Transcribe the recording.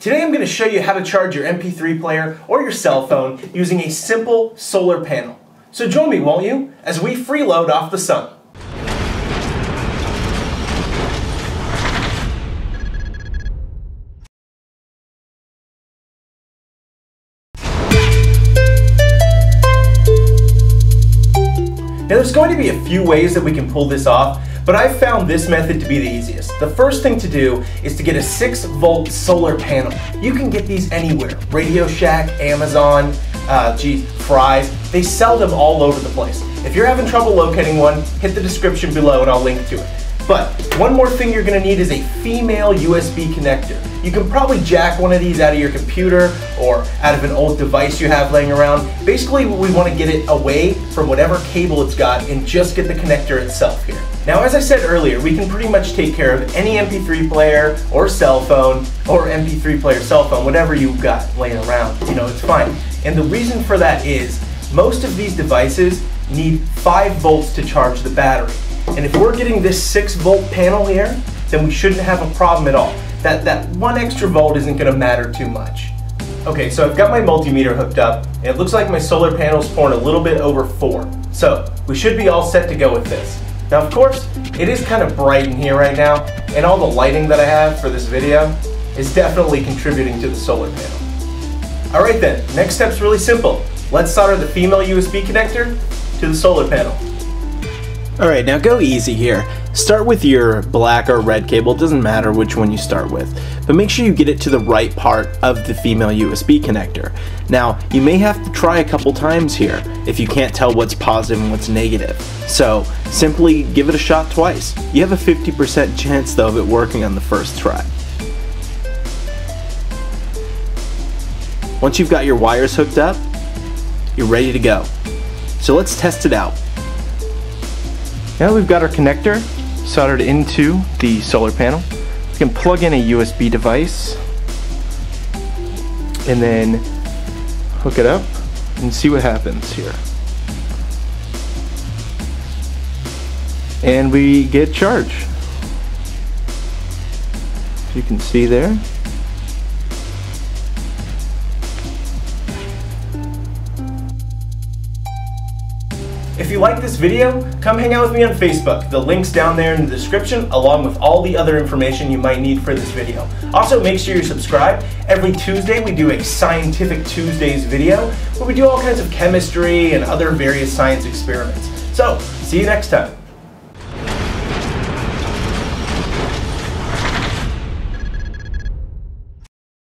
Today I'm going to show you how to charge your MP3 player or your cell phone using a simple solar panel. So join me, won't you, as we freeload off the sun. Now there's going to be a few ways that we can pull this off, but I've found this method to be the easiest. The first thing to do is to get a 6-volt solar panel. You can get these anywhere. Radio Shack, Amazon, Fry's, they sell them all over the place. If you're having trouble locating one, hit the description below and I'll link to it. But one more thing you're going to need is a female USB connector. You can probably jack one of these out of your computer or out of an old device you have laying around. Basically, we want to get it away from whatever cable it's got and just get the connector itself here. Now, as I said earlier, we can pretty much take care of any MP3 player or cell phone, or MP3 player, cell phone, whatever you've got laying around. You know, it's fine. And the reason for that is most of these devices need 5 volts to charge the battery. And if we're getting this 6-volt panel here, then we shouldn't have a problem at all. That one extra volt isn't going to matter too much. Okay, so I've got my multimeter hooked up, and it looks like my solar panel's pouring a little bit over 4. So we should be all set to go with this. Now, of course, it is kind of bright in here right now, and all the lighting that I have for this video is definitely contributing to the solar panel. All right then, next step's really simple. Let's solder the female USB connector to the solar panel. Alright, now go easy here. Start with your black or red cable, it doesn't matter which one you start with, but make sure you get it to the right part of the female USB connector. Now, you may have to try a couple times here if you can't tell what's positive and what's negative. So, simply give it a shot twice. You have a 50% chance though of it working on the first try. Once you've got your wires hooked up, you're ready to go. So let's test it out. Now we've got our connector soldered into the solar panel. We can plug in a USB device and then hook it up and see what happens here. And we get charge. As you can see there. If you like this video, come hang out with me on Facebook. The link's down there in the description, along with all the other information you might need for this video. Also, make sure you subscribe. Every Tuesday, we do a Scientific Tuesdays video, where we do all kinds of chemistry and other various science experiments. So, see you next time.